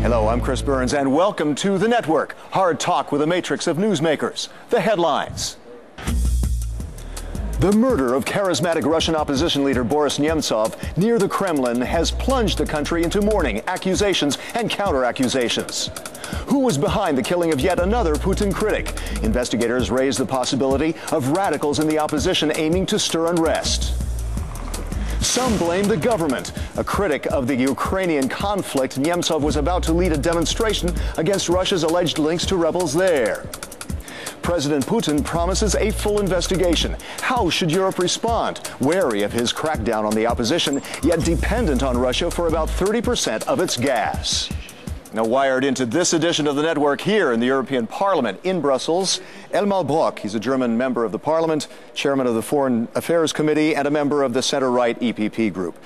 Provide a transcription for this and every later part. Hello, I'm Chris Burns, and welcome to The Network. Hard talk with a matrix of newsmakers. The headlines. The murder of charismatic Russian opposition leader Boris Nemtsov near the Kremlin has plunged the country into mourning, accusations, and counter-accusations. Who was behind the killing of yet another Putin critic? Investigators raise the possibility of radicals in the opposition aiming to stir unrest. Some blame the government. A critic of the Ukrainian conflict, Nemtsov was about to lead a demonstration against Russia's alleged links to rebels there. President Putin promises a full investigation. How should Europe respond? Wary of his crackdown on the opposition, yet dependent on Russia for about 30% of its gas. Now, wired into this edition of The Network here in the European Parliament in Brussels, Elmar Brok. He's a German member of the Parliament, chairman of the Foreign Affairs Committee, and a member of the center-right EPP group.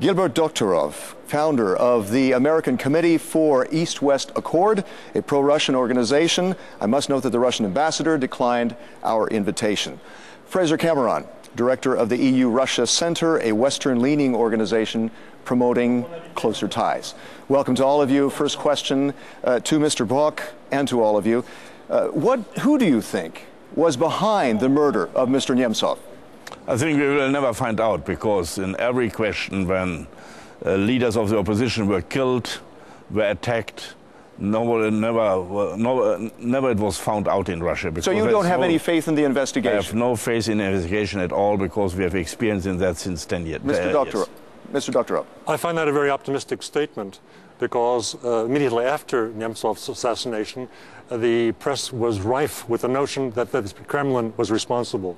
Gilbert Doctorow, founder of the American Committee for East-West Accord, a pro-Russian organization. I must note that the Russian ambassador declined our invitation. Fraser Cameron, director of the EU-Russia Center, a Western-leaning organization promoting closer ties. Welcome to all of you. First question to Mr. Brok and to all of you. Who do you think was behind the murder of Mr. Nemtsov? I think we will never find out, because in every question when leaders of the opposition were killed, were attacked, never it was found out in Russia. So you don't have any faith in the investigation? I have no faith in the investigation at all, because we have experience in that since 10 years. Mr. Doctorow. Yes. Mr. Doctorow. I find that a very optimistic statement, because immediately after Nemtsov's assassination, the press was rife with the notion that the Kremlin was responsible.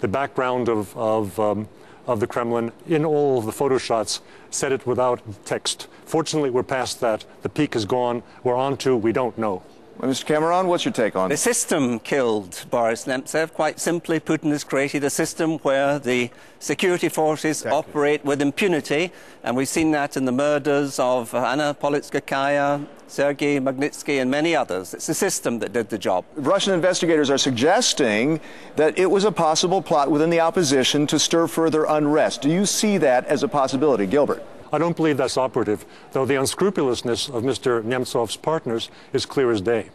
The background of the Kremlin in all of the photo shots said it without text. Fortunately, we're past that. The peak is gone. We're on to we don't know. Well, Mr. Cameron, what's your take on it? The system killed Boris Nemtsov. Quite simply, Putin has created a system where the security forces operate with impunity, and we've seen that in the murders of Anna Politkovskaya, Sergei Magnitsky, and many others. It's the system that did the job. Russian investigators are suggesting that it was a possible plot within the opposition to stir further unrest. Do you see that as a possibility, Gilbert? I don't believe that's operative, though the unscrupulousness of Mr. Nemtsov's partners is clear as day.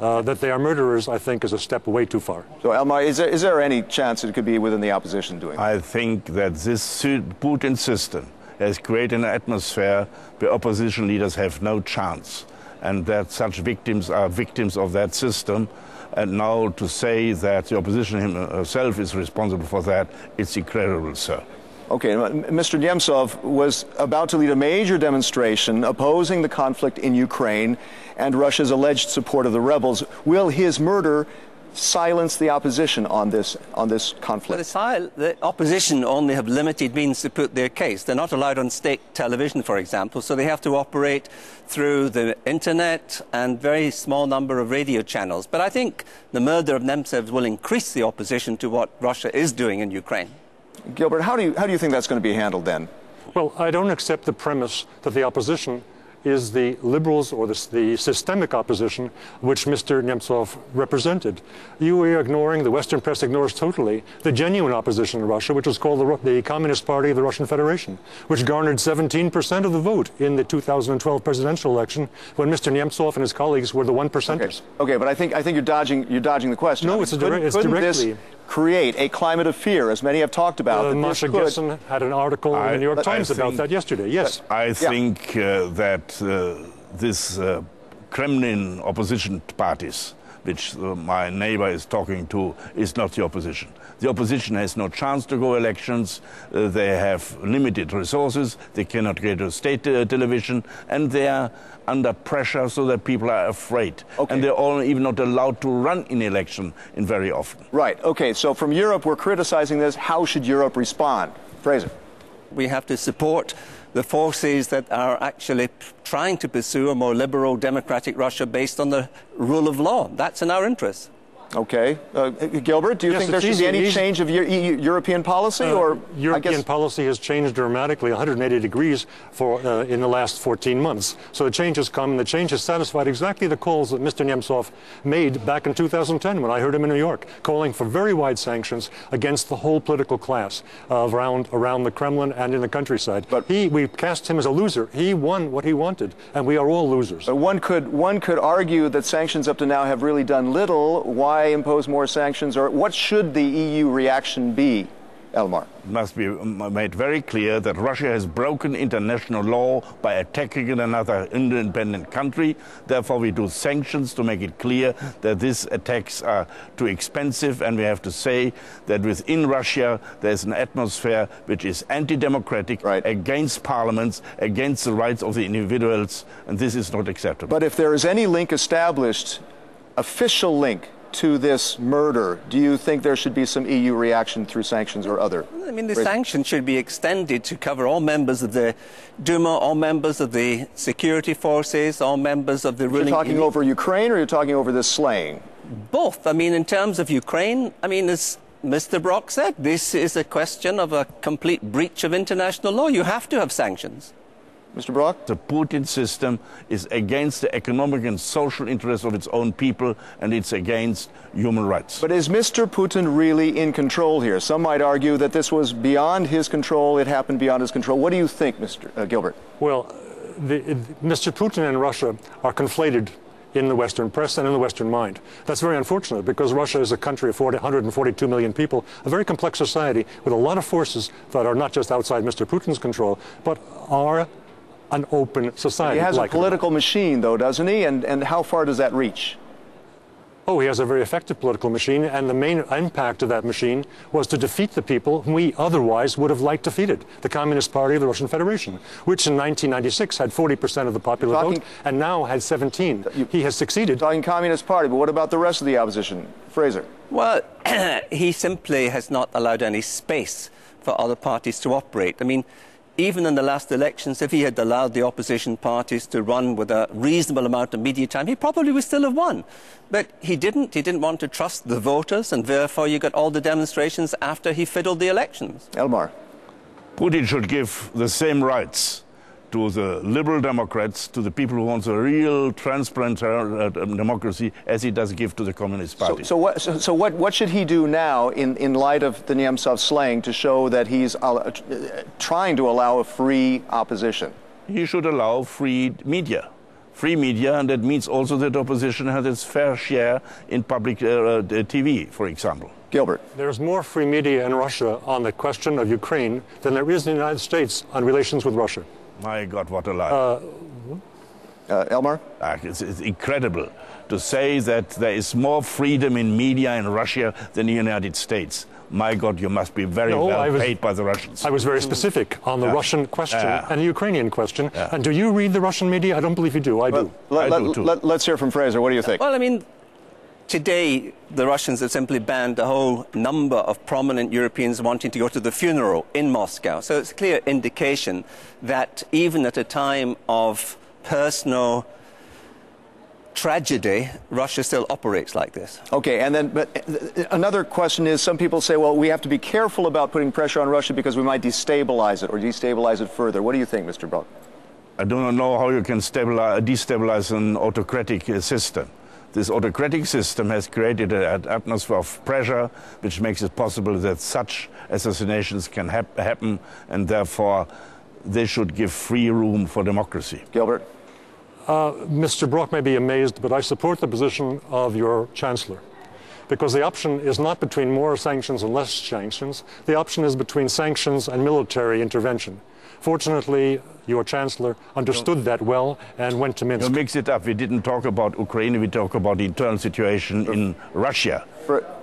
That they are murderers, I think, is a step way too far. So, Elmar, is there any chance it could be within the opposition doing that? I think that this Putin system has created an atmosphere where opposition leaders have no chance, and that such victims are victims of that system. And now to say that the opposition himself is responsible for that, it's incredible, sir. Okay, Mr. Nemtsov was about to lead a major demonstration opposing the conflict in Ukraine and Russia's alleged support of the rebels. Will his murder silence the opposition on this conflict? Well, the opposition only have limited means to put their case. They're not allowed on state television, for example, so they have to operate through the internet and very small number of radio channels. But I think the murder of Nemtsov will increase the opposition to what Russia is doing in Ukraine. Gilbert, how do you think that's going to be handled then? Well, I don't accept the premise that the opposition is the liberals or the systemic opposition which Mr. Nemtsov represented. You are ignoring, the Western press ignores totally, the genuine opposition in Russia, which was called the Communist Party of the Russian Federation, which garnered 17% of the vote in the 2012 presidential election when Mr. Nemtsov and his colleagues were the 1%ers. Okay, but I think you're dodging the question. No, I mean, it's directly create a climate of fear, as many have talked about. Masha Gessen had an article in the New York Times about that yesterday, yes. I think that this Kremlin opposition parties, which my neighbor is talking to, is not the opposition. The opposition has no chance to go elections. They have limited resources. They cannot get to state television, and they are under pressure, so that people are afraid. Okay. And they're all even not allowed to run in election very often. Right. Okay. So from Europe, we're criticizing this. How should Europe respond? Fraser. We have to support the forces that are actually trying to pursue a more liberal democratic Russia based on the rule of law. That's in our interest. Okay. Gilbert, do you think there should be any change of European policy? European policy has changed dramatically, 180 degrees in the last 14 months. So the change has come, and the change has satisfied exactly the calls that Mr. Nemtsov made back in 2010 when I heard him in New York, calling for very wide sanctions against the whole political class around the Kremlin and in the countryside. But we cast him as a loser. He won what he wanted, and we are all losers. But one could argue that sanctions up to now have really done little. Why impose more sanctions, or what should the EU reaction be, Elmar? It must be made very clear that Russia has broken international law by attacking another independent country. Therefore, we do sanctions to make it clear that these attacks are too expensive, and we have to say that within Russia there is an atmosphere which is anti-democratic, against parliaments, against the rights of the individuals, and this is not acceptable. But if there is any link established, official link, to this murder, do you think there should be some EU reaction through sanctions or other? I mean, the sanctions should be extended to cover all members of the Duma, all members of the security forces, all members of the ruling... You're talking over Ukraine, or you're talking over this slaying? Both. I mean, in terms of Ukraine, I mean, as Mr. Brok said, this is a question of a complete breach of international law. You have to have sanctions. Mr. Brok? The Putin system is against the economic and social interests of its own people, and it's against human rights. But is Mr. Putin really in control here? Some might argue that this was beyond his control, it happened beyond his control. What do you think, Mr. Gilbert? Well, Mr. Putin and Russia are conflated in the Western press and in the Western mind. That's very unfortunate, because Russia is a country of 142 million people, a very complex society with a lot of forces that are not just outside Mr. Putin's control, but are an open society. He has a political machine, though, doesn't he? And how far does that reach? Oh, he has a very effective political machine, and the main impact of that machine was to defeat the people whom we otherwise would have liked defeated, the Communist Party of the Russian Federation, which in 1996 had 40% of the popular vote and now has 17. He has succeeded. Talking Communist Party, but what about the rest of the opposition? Fraser? Well, he simply has not allowed any space for other parties to operate. I mean, even in the last elections, if he had allowed the opposition parties to run with a reasonable amount of media time, he probably would still have won. But he didn't. He didn't want to trust the voters, and therefore you got all the demonstrations after he fiddled the elections. Elmar. Putin should give the same rights to the liberal democrats, to the people who want a real transparent democracy, as he does give to the Communist Party. So what should he do now in light of the Nemtsov slaying to show that he's trying to allow a free opposition? He should allow free media. Free media, and that means also that opposition has its fair share in public TV, for example. Gilbert. There's more free media in Russia on the question of Ukraine than there is in the United States on relations with Russia. My God, what a lie. Elmar? It's incredible to say that there is more freedom in media in Russia than the United States. My God, you must be very well paid by the Russians. I was very specific on the Russian question and the Ukrainian question. And do you read the Russian media? I don't believe you do. Let's hear from Fraser. What do you think? Well, I mean, today the Russians have simply banned a whole number of prominent Europeans wanting to go to the funeral in Moscow. So it's a clear indication that even at a time of personal tragedy, Russia still operates like this. Okay, and then but another question is, some people say, well, we have to be careful about putting pressure on Russia because we might destabilize it or destabilize it further. What do you think, Mr. Brok? I don't know how you can destabilize an autocratic system. This autocratic system has created an atmosphere of pressure which makes it possible that such assassinations can happen, and therefore they should give free room for democracy. Gilbert? Mr. Brok may be amazed, but I support the position of your Chancellor, because the option is not between more sanctions and less sanctions. The option is between sanctions and military intervention. Fortunately, your Chancellor understood that well and went to Minsk. You mix it up. We didn't talk about Ukraine. We talk about the internal situation in Russia.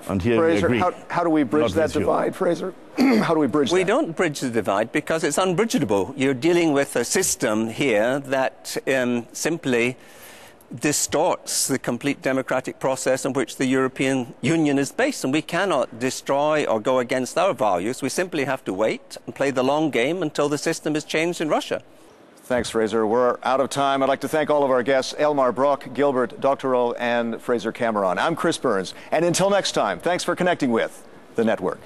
And here Fraser, we agree. How do we bridge that divide, Fraser? How do we bridge that? We don't bridge the divide because it's unbridgeable. You're dealing with a system here that simply distorts the complete democratic process on which the European Union is based, and we cannot destroy or go against our values. We simply have to wait and play the long game until the system is changed in Russia. Thanks, Fraser. We're out of time. I'd like to thank all of our guests, Elmar Brok, Gilbert Doctorow, and Fraser Cameron. I'm Chris Burns, and until next time, thanks for connecting with The Network.